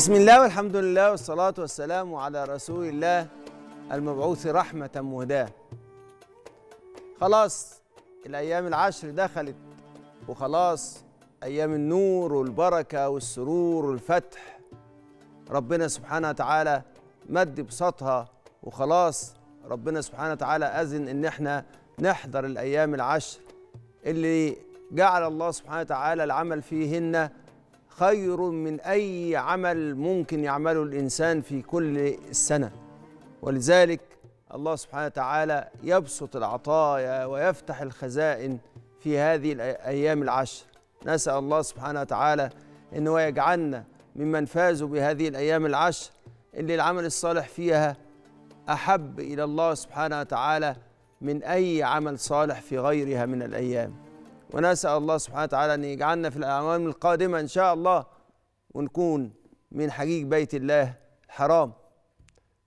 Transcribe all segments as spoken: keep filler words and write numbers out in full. بسم الله والحمد لله والصلاة والسلام على رسول الله المبعوث رحمة مهداة. خلاص الأيام العشر دخلت، وخلاص أيام النور والبركة والسرور والفتح. ربنا سبحانه وتعالى مد بسطها، وخلاص ربنا سبحانه وتعالى أذن إن احنا نحضر الأيام العشر اللي جعل الله سبحانه وتعالى العمل فيهن خير من أي عمل ممكن يعمله الإنسان في كل السنة. ولذلك الله سبحانه وتعالى يبسط العطايا ويفتح الخزائن في هذه الأيام العشر. نسأل الله سبحانه وتعالى أنه يجعلنا ممن فازوا بهذه الأيام العشر اللي العمل الصالح فيها أحب إلى الله سبحانه وتعالى من أي عمل صالح في غيرها من الأيام. ونسأل الله سبحانه وتعالى أن يجعلنا في الأعوام القادمة إن شاء الله ونكون من حقيق بيت الله الحرام.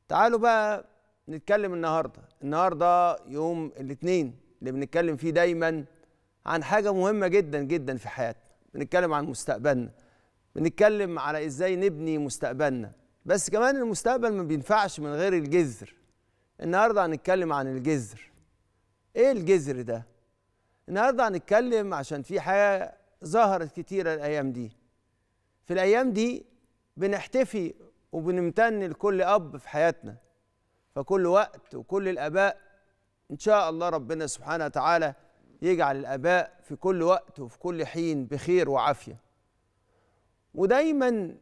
تعالوا بقى نتكلم النهاردة النهاردة يوم الاثنين اللي بنتكلم فيه دايما عن حاجة مهمة جدا جدا في حياتنا. بنتكلم عن مستقبلنا، بنتكلم على إزاي نبني مستقبلنا، بس كمان المستقبل ما بينفعش من غير الجذر. النهاردة هنتكلم عن الجذر. إيه الجذر ده؟ النهاردة هنتكلم عشان في حاجة ظهرت كتيرة الأيام دي. في الأيام دي بنحتفي وبنمتن لكل أب في حياتنا، فكل وقت وكل الآباء إن شاء الله ربنا سبحانه وتعالى يجعل الآباء في كل وقت وفي كل حين بخير وعافية، ودايما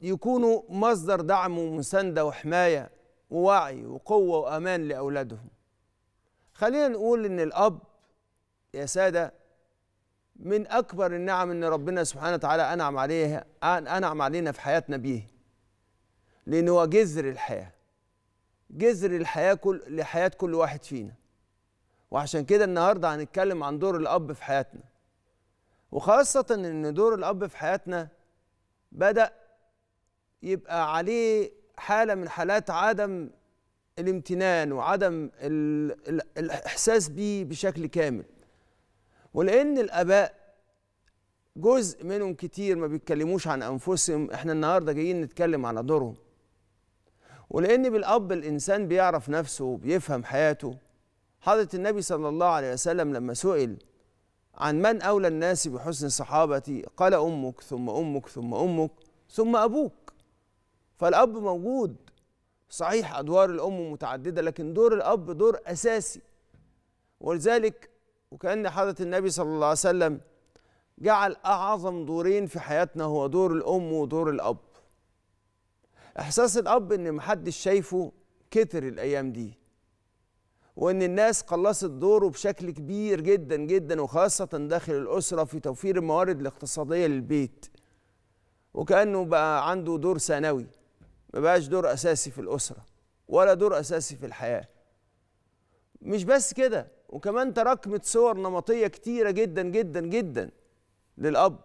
يكونوا مصدر دعم ومساندة وحماية ووعي وقوة وأمان لأولادهم. خلينا نقول إن الأب يا سادة من أكبر النعم إن ربنا سبحانه وتعالى أنعم عليها أنعم علينا في حياتنا بيه، لأن هو جذر الحياة، جذر الحياة كل لحياة كل واحد فينا. وعشان كده النهاردة هنتكلم عن دور الأب في حياتنا، وخاصة إن دور الأب في حياتنا بدأ يبقى عليه حالة من حالات عدم الامتنان وعدم الإحساس بيه بشكل كامل، ولأن الآباء جزء منهم كتير ما بيتكلموش عن أنفسهم. إحنا النهاردة جايين نتكلم على دورهم، ولأن بالأب الإنسان بيعرف نفسه وبيفهم حياته. حضرة النبي صلى الله عليه وسلم لما سئل عن من أولى الناس بحسن صحابتي قال أمك ثم أمك ثم أمك ثم أبوك. فالأب موجود، صحيح أدوار الأم متعددة، لكن دور الأب دور أساسي. ولذلك وكأن حضرة النبي صلى الله عليه وسلم جعل أعظم دورين في حياتنا هو دور الأم ودور الأب. إحساس الأب إن محدش شايفه كتر الأيام دي، وإن الناس قلصت دوره بشكل كبير جدا جدا، وخاصة داخل الأسرة في توفير الموارد الاقتصادية للبيت، وكأنه بقى عنده دور ثانوي، ما بقاش دور أساسي في الأسرة ولا دور أساسي في الحياة. مش بس كده، وكمان تراكمت صور نمطية كتيرة جدا جدا جدا للأب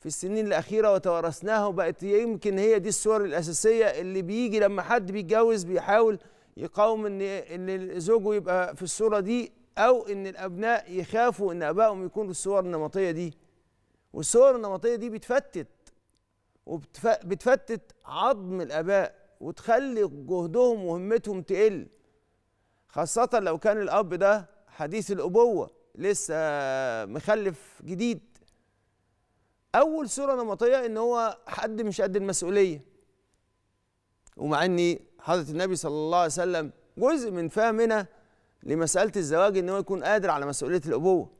في السنين الأخيرة وتوارثناها، وبقت يمكن هي دي الصور الأساسية اللي بيجي لما حد بيتجوز بيحاول يقاوم إن إن زوجه يبقى في الصورة دي، أو إن الأبناء يخافوا إن أبائهم يكونوا في الصور النمطية دي. والصور النمطية دي بتفتت وبتفتت عظم الآباء وتخلي جهدهم وهمتهم تقل، خاصة لو كان الأب ده حديث الأبوة لسه مخلف جديد. أول صورة نمطية إن هو حد مش قد المسؤولية، ومع إن حضرة النبي صلى الله عليه وسلم جزء من فهمنا لمسألة الزواج إن هو يكون قادر على مسؤولية الأبوة،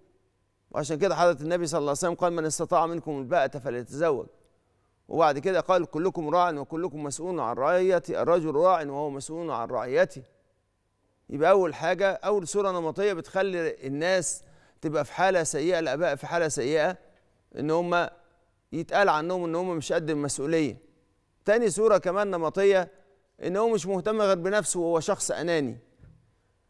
وعشان كده حضرة النبي صلى الله عليه وسلم قال من استطاع منكم الباءة فليتزوج. وبعد كده قال كلكم راع وكلكم مسؤول عن رعيته، الرجل راع وهو مسؤول عن رعيته. يبقى أول حاجة، أول صورة نمطية بتخلي الناس تبقى في حالة سيئة، الآباء في حالة سيئة إن هم يتقال عنهم إن هم مش قد المسؤولية. تاني صورة كمان نمطية إن هو مش مهتم غير بنفسه وهو شخص أناني.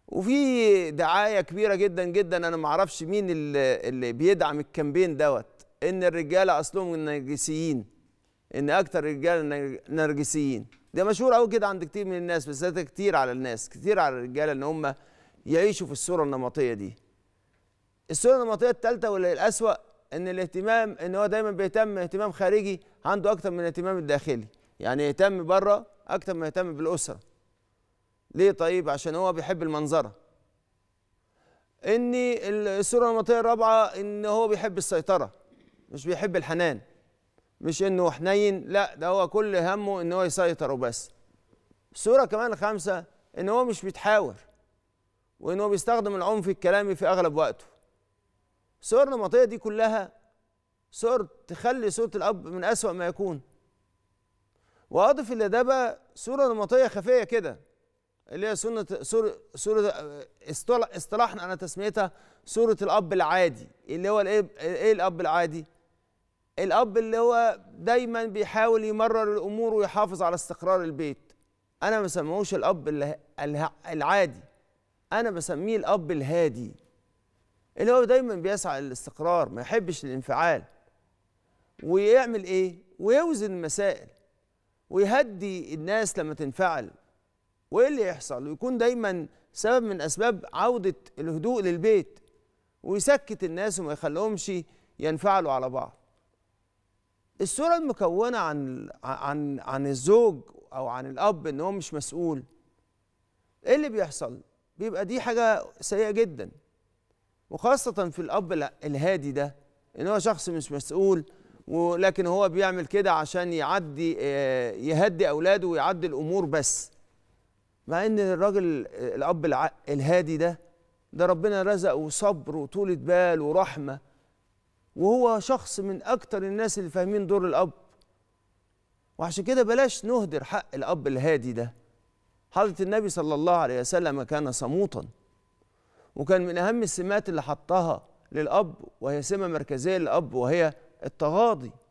وفي دعاية كبيرة جدا جدا، أنا معرفش مين اللي بيدعم الكامبين دوت، إن الرجالة أصلهم النرجسيين، إن أكتر الرجالة نرجسيين. ده مشهور قوي كده عند كتير من الناس، بس ده كتير على الناس، كتير على الرجاله ان هم يعيشوا في الصوره النمطيه دي. الصوره النمطيه الثالثه واللي الأسوأ ان الاهتمام ان هو دايما بيهتم اهتمام خارجي عنده اكتر من الاهتمام الداخلي، يعني يهتم بره اكتر ما يهتم بالاسره. ليه طيب؟ عشان هو بيحب المنظره. ان الصوره النمطيه الرابعه ان هو بيحب السيطره، مش بيحب الحنان، مش انه حنين، لا ده هو كل همه ان هو يسيطر وبس. الصوره كمان الخامسه ان هو مش بيتحاور، وان هو بيستخدم العنف الكلامي في اغلب وقته. الصور النمطيه دي كلها صور تخلي صوره الاب من اسوأ ما يكون. واضف الى ده بقى صوره نمطيه خفيه كده، اللي هي سنه صوره اصطلاحنا انا تسميتها صوره الاب العادي. اللي هو الايه؟ ايه الاب العادي؟ الاب اللي هو دايما بيحاول يمرر الامور ويحافظ على استقرار البيت. انا ما بسميهوش الاب العادي، انا بسميه الاب الهادي، اللي هو دايما بيسعى للاستقرار، ما يحبش الانفعال، ويعمل ايه؟ ويوزن المسائل، ويهدي الناس لما تنفعل، وايه اللي يحصل؟ ويكون دايما سبب من اسباب عودة الهدوء للبيت، ويسكت الناس وما يخليهمش ينفعلوا على بعض. الصورة المكونة عن عن عن الزوج او عن الاب ان هو مش مسؤول، ايه اللي بيحصل؟ بيبقى دي حاجة سيئة جدا، وخاصة في الأب الهادي ده، إن هو شخص مش مسؤول، ولكن هو بيعمل كده عشان يعدي يهدي أولاده ويعدي الأمور بس. مع إن الراجل الأب الهادي ده ده ربنا رزقه صبر وطولة بال ورحمة، وهو شخص من أكتر الناس اللي فاهمين دور الأب. وعشان كده بلاش نهدر حق الأب الهادي ده. حضرة النبي صلى الله عليه وسلم كان صموتاً، وكان من أهم السمات اللي حطها للأب، وهي سمة مركزية للأب، وهي التغاضي.